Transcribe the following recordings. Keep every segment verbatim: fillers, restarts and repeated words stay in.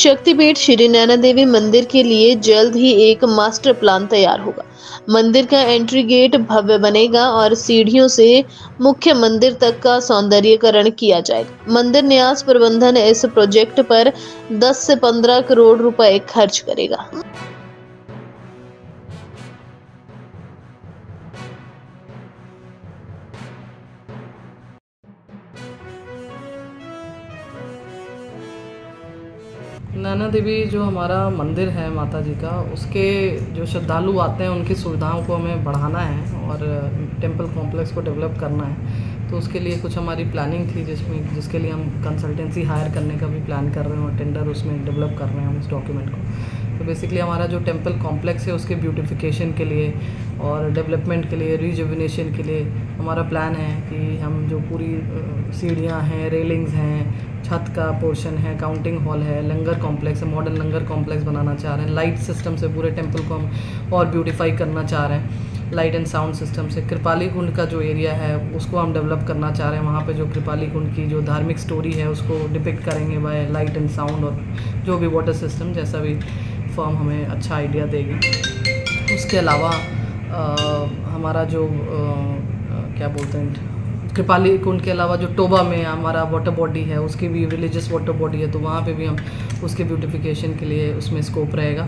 शक्तिपीठ श्री नैना देवी मंदिर के लिए जल्द ही एक मास्टर प्लान तैयार होगा। मंदिर का एंट्री गेट भव्य बनेगा और सीढ़ियों से मुख्य मंदिर तक का सौंदर्यीकरण किया जाएगा। मंदिर न्यास प्रबंधन इस प्रोजेक्ट पर दस से पंद्रह करोड़ रुपए खर्च करेगा। नैना देवी जो हमारा मंदिर है माता जी का, उसके जो श्रद्धालु आते हैं उनकी सुविधाओं को हमें बढ़ाना है और टेंपल कॉम्प्लेक्स को डेवलप करना है। तो उसके लिए कुछ हमारी प्लानिंग थी, जिसमें जिसके लिए हम कंसल्टेंसी हायर करने का भी प्लान कर रहे हैं और टेंडर उसमें डेवलप कर रहे हैं हम उस डॉक्यूमेंट को। तो बेसिकली हमारा जो टेंपल कॉम्प्लेक्स है उसके ब्यूटिफिकेशन के लिए और डेवलपमेंट के लिए, रिजुविनेशन के लिए हमारा प्लान है कि हम जो पूरी सीढ़ियाँ हैं, रेलिंग्स हैं, छत का पोर्शन है, काउंटिंग हॉल है, लंगर कॉम्प्लेक्स है, मॉडर्न लंगर कॉम्प्लेक्स बनाना चाह रहे हैं। लाइट सिस्टम से पूरे टेंपल को हम और ब्यूटीफाई करना चाह रहे हैं, लाइट एंड साउंड सिस्टम से। कृपाली कुंड का जो एरिया है उसको हम डेवलप करना चाह रहे हैं। वहाँ पे जो कृपाली कुंड की जो धार्मिक स्टोरी है उसको डिपिक्ट करेंगे बाय लाइट एंड साउंड और जो भी वाटर सिस्टम, जैसा भी फॉर्म हमें अच्छा आइडिया देगी। उसके अलावा आ, हमारा जो आ, क्या बोलते हैं, कृपाली कुंड के अलावा जो टोबा में हमारा वाटर बॉडी है, उसकी भी रिलीजियस वाटर बॉडी है, तो वहाँ पे भी हम उसके ब्यूटिफिकेशन के लिए उसमें स्कोप रहेगा।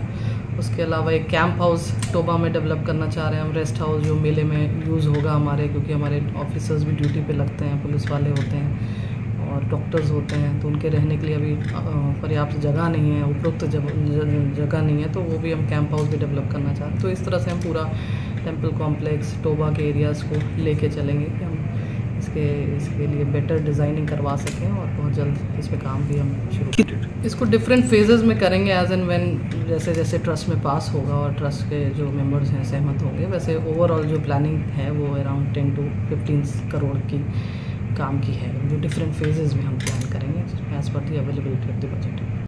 उसके अलावा एक कैंप हाउस टोबा में डेवलप करना चाह रहे हैं हम, रेस्ट हाउस जो मेले में यूज़ होगा हमारे, क्योंकि हमारे ऑफिसर्स भी ड्यूटी पे लगते हैं, पुलिस वाले होते हैं और डॉक्टर्स होते हैं, तो उनके रहने के लिए अभी पर्याप्त जगह नहीं है, उपयुक्त जगह नहीं है, तो वो भी हम कैंप हाउस भी डेवलप करना चाह रहे हैं। तो इस तरह से हम पूरा टेम्पल कॉम्प्लेक्स, टोबा के एरियाज़ को लेके चलेंगे कि हम इसके इसके लिए बेटर डिज़ाइनिंग करवा सकें और बहुत जल्द इस पे काम भी हम शुरू करें। इसको डिफरेंट फेजेस में करेंगे एज एंड व्हेन, जैसे जैसे ट्रस्ट में पास होगा और ट्रस्ट के जो मेंबर्स हैं सहमत होंगे, वैसे ओवरऑल जो प्लानिंग है वो around ten to fifteen crore की काम की है, जो डिफरेंट फेजेस में हम प्लान करेंगे as per the availability of the budget.